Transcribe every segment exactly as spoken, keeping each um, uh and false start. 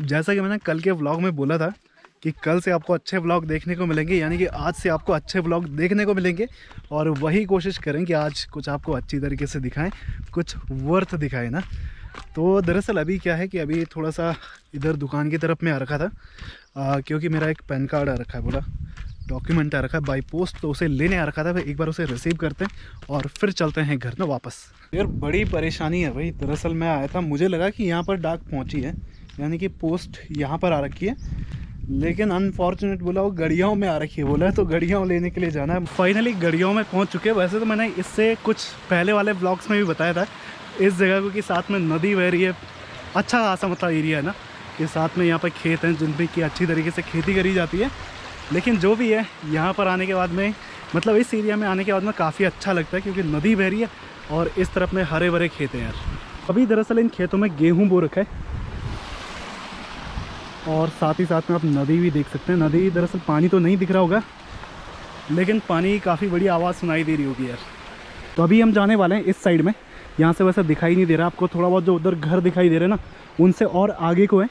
जैसा कि मैंने कल के व्लॉग में बोला था कि कल से आपको अच्छे व्लॉग देखने को मिलेंगे, यानी कि आज से आपको अच्छे व्लॉग देखने को मिलेंगे और वही कोशिश करें कि आज कुछ आपको अच्छी तरीके से दिखाएं, कुछ वर्थ दिखाएं ना। तो दरअसल अभी क्या है कि अभी थोड़ा सा इधर दुकान की तरफ में आ रखा था आ, क्योंकि मेरा एक पैन कार्ड आ रखा है, बोला डॉक्यूमेंट आ रखा है बाई पोस्ट, तो उसे लेने आ रखा था। भाई एक बार उसे रिसीव करते हैं और फिर चलते हैं घर ना वापस। यार बड़ी परेशानी है भाई। दरअसल मैं आया था, मुझे लगा कि यहाँ पर डाक पहुँची है, यानी कि पोस्ट यहाँ पर आ रखी है, लेकिन अनफॉर्चुनेट बोला वो गडीगांव में आ रखी है, बोला तो गडीगांव लेने के लिए जाना है। फाइनली गडीगांव में पहुँच चुके हैं। वैसे तो मैंने इससे कुछ पहले वाले ब्लॉग्स में भी बताया था इस जगह को कि साथ में नदी बह रही है, अच्छा खासा मतलब एरिया है ना, कि साथ में यहाँ पर खेत हैं जिन पर कि अच्छी तरीके से खेती करी जाती है। लेकिन जो भी है, यहाँ पर आने के बाद में मतलब इस एरिया में आने के बाद में काफ़ी अच्छा लगता है क्योंकि नदी बह रही है और इस तरफ में हरे भरे खेत हैं। यार अभी दरअसल इन खेतों में गेहूँ बो रखा है और साथ ही साथ में आप नदी भी देख सकते हैं। नदी दरअसल पानी तो नहीं दिख रहा होगा, लेकिन पानी काफ़ी बड़ी आवाज़ सुनाई दे रही होगी यार। तो अभी हम जाने वाले हैं इस साइड में, यहाँ से वैसे दिखाई नहीं दे रहा आपको, थोड़ा बहुत जो उधर घर दिखाई दे रहे हैं ना उनसे और आगे को है।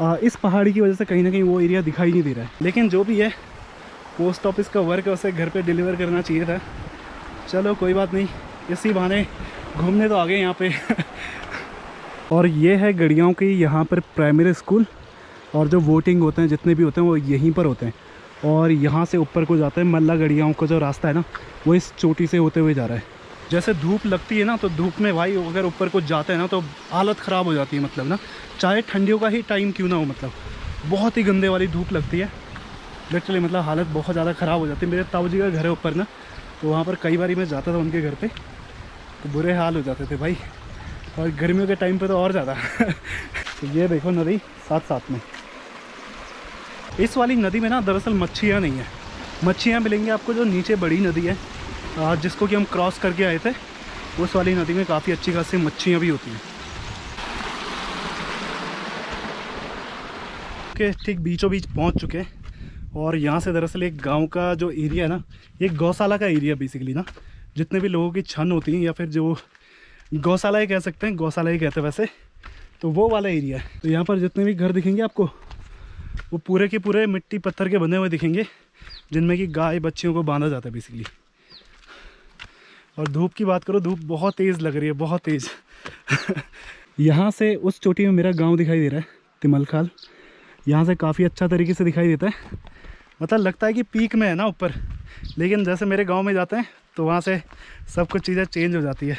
आ, इस पहाड़ी की वजह से कहीं ना कहीं वो एरिया दिखाई नहीं दे रहा है, लेकिन जो भी है पोस्ट ऑफिस का वर्क है उसे घर पर डिलीवर करना चाहिए था। चलो कोई बात नहीं, इसी बहाने घूमने तो आ गए यहाँ पर। और ये है गडीगांव की यहाँ पर प्राइमरी स्कूल, और जो वोटिंग होते हैं जितने भी होते हैं वो यहीं पर होते हैं, और यहाँ से ऊपर को जाते हैं मल्ला गडीगांव का जो रास्ता है ना वो इस चोटी से होते हुए जा रहा है। जैसे धूप लगती है ना, तो धूप में भाई अगर ऊपर को जाते हैं ना तो हालत ख़राब हो जाती है, मतलब ना चाहे ठंडियों का ही टाइम क्यों ना हो, मतलब बहुत ही गंदे वाली धूप लगती है लिटरली, मतलब हालत बहुत ज़्यादा ख़राब हो जाती है। मेरे ताऊ जी का घर है ऊपर ना, तो वहाँ पर कई बार मैं जाता था उनके घर पर, तो बुरे हाल हो जाते थे भाई, और गर्मियों के टाइम पर तो और ज़्यादा। तो ये देखो नदी साथ साथ में, इस वाली नदी में ना दरअसल मच्छियाँ नहीं है, मच्छियाँ मिलेंगी आपको जो नीचे बड़ी नदी है जिसको कि हम क्रॉस करके आए थे, उस वाली नदी में काफ़ी अच्छी खासी मच्छियाँ भी होती हैं। ओके ठीक बीचों बीच पहुँच चुके हैं, और यहाँ से दरअसल एक गांव का जो एरिया है ना, एक गौशाला का एरिया बेसिकली ना, जितने भी लोगों की छन होती हैं या फिर जो गौशाला ही कह सकते हैं, गौशाला ही कहते हैं वैसे तो, वो वाला एरिया है। तो यहाँ पर जितने भी घर दिखेंगे आपको वो पूरे के पूरे मिट्टी पत्थर के बने हुए दिखेंगे, जिनमें कि गाय बच्चियों को बांधा जाता है बेसिकली। और धूप की बात करो, धूप बहुत तेज़ लग रही है, बहुत तेज़। यहाँ से उस चोटी में मेरा गांव दिखाई दे रहा है तिमलखाल, यहाँ से काफ़ी अच्छा तरीके से दिखाई देता है, मतलब लगता है कि पीक में है ना ऊपर, लेकिन जैसे मेरे गाँव में जाते हैं तो वहाँ से सब कुछ चीज़ें चेंज हो जाती है,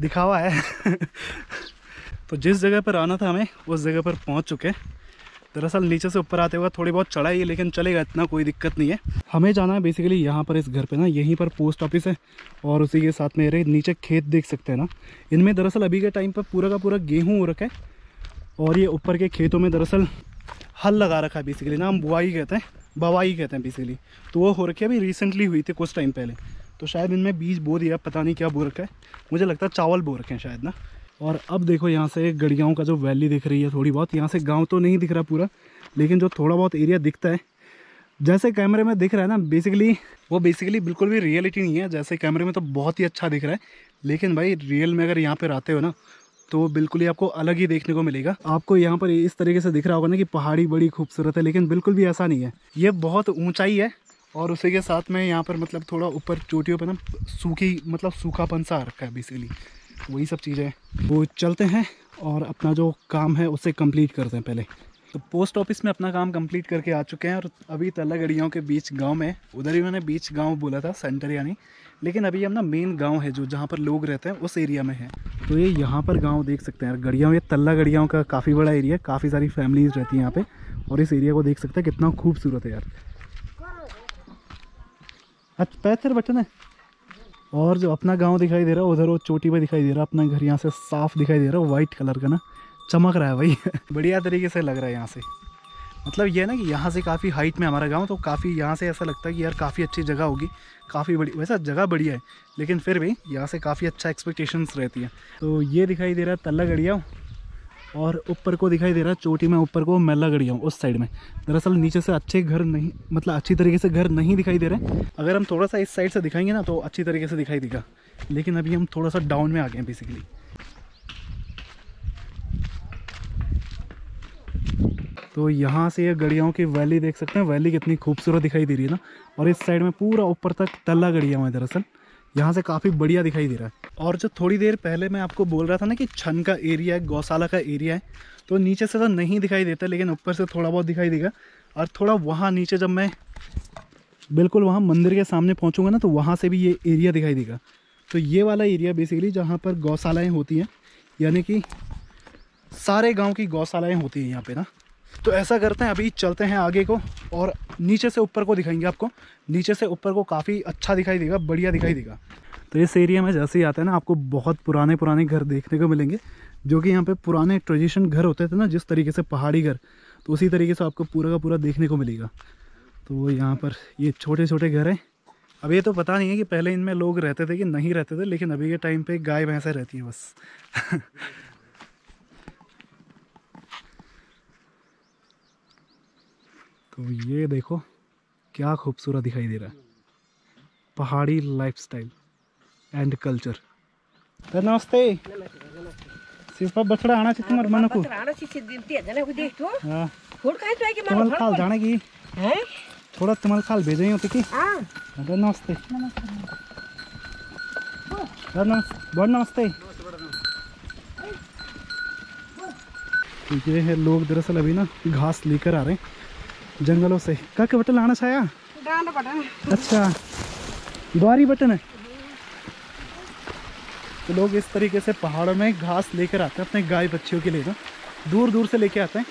दिखावा है। तो जिस जगह पर आना था हमें उस जगह पर पहुँच चुके हैं। दरअसल नीचे से ऊपर आते हुए थोड़ी बहुत चढ़ाई है, लेकिन चलेगा, इतना कोई दिक्कत नहीं है। हमें जाना है बेसिकली यहाँ पर इस घर पे ना, यहीं पर पोस्ट ऑफिस है और उसी के साथ में रहे नीचे खेत देख सकते हैं ना, इनमें दरअसल अभी के टाइम पर पूरा का पूरा गेहूँ हो रखा है, और ये ऊपर के खेतों में दरअसल हल लगा रखा है बेसिकली ना, हम बुआई कहते हैं, बवाई कहते हैं बेसिकली, तो वो हो रखी है, अभी रिसेंटली हुई थी कुछ टाइम पहले, तो शायद इनमें बीज बो दिया, पता नहीं क्या बो रखा है, मुझे लगता है चावल बो रखे हैं शायद ना। और अब देखो यहाँ से गडीगांव का जो वैली दिख रही है थोड़ी बहुत, यहाँ से गांव तो नहीं दिख रहा पूरा, लेकिन जो थोड़ा बहुत एरिया दिखता है जैसे कैमरे में दिख रहा है ना बेसिकली, वो बेसिकली बिल्कुल भी रियलिटी नहीं है। जैसे कैमरे में तो बहुत ही अच्छा दिख रहा है, लेकिन भाई रियल में अगर यहाँ पर आते हो ना तो बिल्कुल ही आपको अलग ही देखने को मिलेगा। आपको यहाँ पर इस तरीके से दिख रहा होगा ना कि पहाड़ी बड़ी खूबसूरत है, लेकिन बिल्कुल भी ऐसा नहीं है, ये बहुत ऊँचाई है, और उसी के साथ में यहाँ पर मतलब थोड़ा ऊपर चोटियों पर ना सूखी मतलब सूखापन सा रखा है बेसिकली, वही सब चीज़ें हैं। वो चलते हैं और अपना जो काम है उसे कंप्लीट करते हैं पहले। तो पोस्ट ऑफिस में अपना काम कंप्लीट करके आ चुके हैं, और अभी तल्ला गडीगांव के बीच गांव में, उधर ही मैंने बीच गांव बोला था सेंटर यानी, लेकिन अभी हम ना मेन गांव है जो जहां पर लोग रहते हैं उस एरिया में है। तो ये यहाँ पर गाँव देख सकते हैं गडीगांव, ये तल्ला गडीगांव का काफ़ी बड़ा एरिया है, काफ़ी सारी फैमिलीज रहती हैं यहाँ पर, और इस एरिया को देख सकते हैं कितना खूबसूरत है यार। अच्छा पैथर बटन है, और जो अपना गांव दिखाई दे रहा है उधर वो चोटी पे दिखाई दे रहा है, अपना घर यहाँ से साफ दिखाई दे रहा है, वाइट कलर का ना चमक रहा है भाई। बढ़िया तरीके से लग रहा है यहाँ से, मतलब ये ना कि यहाँ से काफ़ी हाइट में हमारा गांव, तो काफ़ी यहाँ से ऐसा लगता है कि यार काफ़ी अच्छी जगह होगी, काफ़ी बड़ी, वैसा जगह बढ़िया है लेकिन फिर भी यहाँ से काफ़ी अच्छा एक्सपेक्टेशंस रहती है। तो ये दिखाई दे रहा है तल्ला गडीगांव, और ऊपर को दिखाई दे रहा है चोटी में ऊपर को मेला गडीगांव उस साइड में। दरअसल नीचे से अच्छे घर नहीं, मतलब अच्छी तरीके से घर नहीं दिखाई दे रहे हैं, अगर हम थोड़ा सा इस साइड से दिखाएंगे ना तो अच्छी तरीके से दिखाई देगा, लेकिन अभी हम थोड़ा सा डाउन में आ गए हैं बेसिकली। तो यहाँ से ये गड़ियाँव की वैली देख सकते हैं, वैली कितनी खूबसूरत दिखाई दे रही है ना। और इस साइड में पूरा ऊपर तक तल्ला गड़ियाँव है, दरअसल यहाँ से काफ़ी बढ़िया दिखाई दे रहा है। और जो थोड़ी देर पहले मैं आपको बोल रहा था ना कि छन का एरिया है, गौशाला का एरिया है, तो नीचे से तो नहीं दिखाई देता लेकिन ऊपर से थोड़ा बहुत दिखाई देगा। और थोड़ा वहाँ नीचे जब मैं बिल्कुल वहाँ मंदिर के सामने पहुँचूँगा ना तो वहाँ से भी ये एरिया दिखाई देगा। तो ये वाला एरिया बेसिकली जहाँ पर गौशालाएँ होती हैं, यानी कि सारे गाँव की गौशालाएँ होती हैं यहाँ पर ना। तो ऐसा करते हैं अभी चलते हैं आगे को और नीचे से ऊपर को दिखाएंगे आपको। नीचे से ऊपर को काफ़ी अच्छा दिखाई देगा, बढ़िया दिखाई देगा। तो इस एरिया में जैसे ही आते हैं ना आपको बहुत पुराने पुराने घर देखने को मिलेंगे, जो कि यहाँ पे पुराने ट्रेडिशन घर होते थे ना, जिस तरीके से पहाड़ी घर, तो उसी तरीके से आपको पूरा का पूरा देखने को मिलेगा। तो यहाँ पर ये छोटे छोटे घर हैं। अब ये तो पता नहीं है कि पहले इनमें लोग रहते थे कि नहीं रहते थे, लेकिन अभी के टाइम पर गाय भैंसें रहती हैं बस। तो ये देखो क्या खूबसूरत दिखाई दे रहा है, पहाड़ी लाइफस्टाइल एंड कल्चर। तो नमस्ते, सिर्फ बछड़ा आना चाहिए तुम्हारे मन को, आना चाहिए दिनती है जाने को देख तो। हां थोड़ा काहे तो है कि मन खाल जाने की हैं, थोड़ा तुमल खाल भेजे होते की। हां दादा नमस्ते, नमस्ते दादा, बहुत नमस्ते। ये है लोग दरअसल अभी ना घास लेकर आ रहे हैं जंगलों से। काके बटन लाना छाया, अच्छा द्वारी बटन है। तो लोग इस तरीके से पहाड़ों में घास लेकर आते हैं अपने गाय बच्चियों के लिए ना, दूर दूर से लेके आते हैं।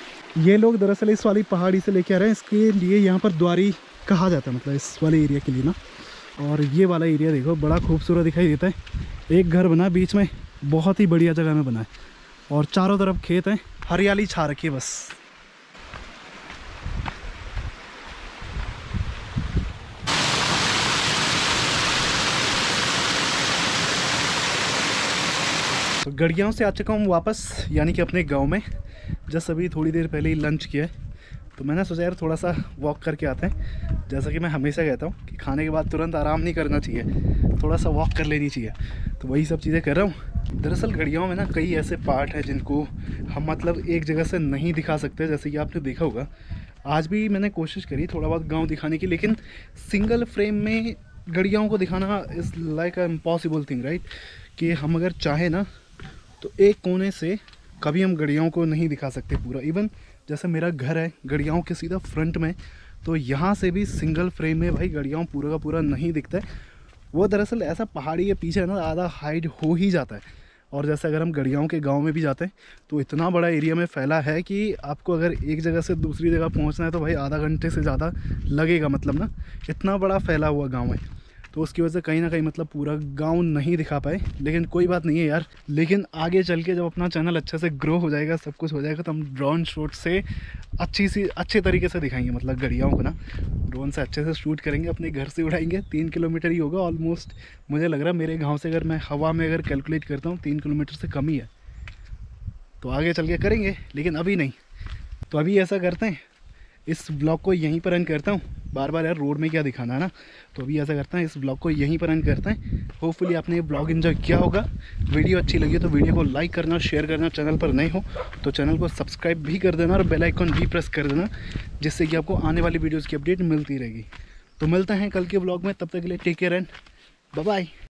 ये लोग दरअसल इस वाली पहाड़ी से लेके आ रहे हैं, इसके लिए यहाँ पर द्वारी कहा जाता है, मतलब इस वाले एरिया के लिए ना। और ये वाला एरिया देखो बड़ा खूबसूरत दिखाई देता है, एक घर बना बीच में, बहुत ही बढ़िया जगह में बना है और चारों तरफ खेत हैं, हरियाली छा रखी है बस। तो गड़ियाँव से आ चुका हूँ वापस, यानी कि अपने गांव में। जस्ट अभी थोड़ी देर पहले ही लंच किया है, तो मैंने सोचा यार थोड़ा सा वॉक करके आते हैं। जैसा कि मैं हमेशा कहता हूँ कि खाने के बाद तुरंत आराम नहीं करना चाहिए, थोड़ा सा वॉक कर लेनी चाहिए, तो वही सब चीज़ें कर रहा हूँ। दरअसल गड़ियाँव में ना कई ऐसे पार्ट हैं जिनको हम मतलब एक जगह से नहीं दिखा सकते, जैसे कि आपने देखा होगा। आज भी मैंने कोशिश करी थोड़ा बहुत गाँव दिखाने की, लेकिन सिंगल फ्रेम में गड़ियाँव को दिखाना is like a impossible thing, right. कि हम अगर चाहें ना तो एक कोने से कभी हम गड़ियाँव को नहीं दिखा सकते पूरा। इवन जैसे मेरा घर है गड़ियाँव के सीधा फ्रंट में, तो यहाँ से भी सिंगल फ्रेम में भाई गड़ियाँव पूरा का पूरा नहीं दिखता है। वो दरअसल ऐसा पहाड़ी के पीछे ना आधा हाइड हो ही जाता है। और जैसे अगर हम गड़ियाँव के गांव में भी जाते हैं तो इतना बड़ा एरिया में फैला है कि आपको अगर एक जगह से दूसरी जगह पहुँचना है तो भाई आधा घंटे से ज़्यादा लगेगा, मतलब ना इतना बड़ा फैला हुआ गाँव है। तो उसकी वजह से कहीं ना कहीं मतलब पूरा गाँव नहीं दिखा पाए, लेकिन कोई बात नहीं है यार। लेकिन आगे चल के जब अपना चैनल अच्छे से ग्रो हो जाएगा, सब कुछ हो जाएगा, तो हम ड्रोन शॉट से अच्छी सी अच्छे तरीके से दिखाएंगे, मतलब गड़ियाँव को ना ड्रोन से अच्छे से शूट करेंगे। अपने घर से उड़ाएंगे, तीन किलोमीटर ही होगा ऑलमोस्ट, मुझे लग रहा है मेरे गाँव से अगर मैं हवा में अगर कैलकुलेट करता हूँ तीन किलोमीटर से कम ही है। तो आगे चल के करेंगे, लेकिन अभी नहीं। तो अभी ऐसा करते हैं, इस ब्लॉग को यहीं पर एंड करता हूँ। बार बार यार रोड में क्या दिखाना है ना, तो अभी ऐसा करते हैं इस ब्लॉग को यहीं पर एंड करते हैं। होपफुली आपने ये ब्लॉग एंजॉय किया होगा। वीडियो अच्छी लगी तो वीडियो को लाइक करना, शेयर करना। चैनल पर नए हो तो चैनल को सब्सक्राइब भी कर देना और बेल आइकन भी प्रेस कर देना, जिससे कि आपको आने वाली वीडियोज़ की अपडेट मिलती रहेगी। तो मिलते हैं कल के ब्लॉग में, तब तक के लिए take care and bye bye.